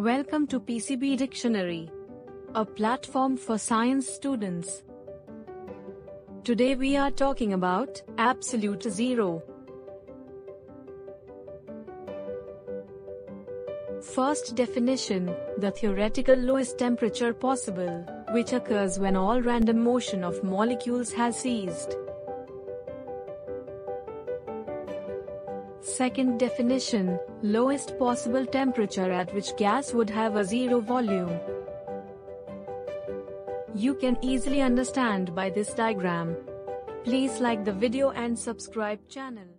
Welcome to PCB Dictionary, a platform for science students. Today we are talking about absolute zero. First definition, the theoretical lowest temperature possible, which occurs when all random motion of molecules has ceased. Second definition, lowest possible temperature at which gas would have a zero volume. You can easily understand by this diagram. Please like the video and subscribe channel.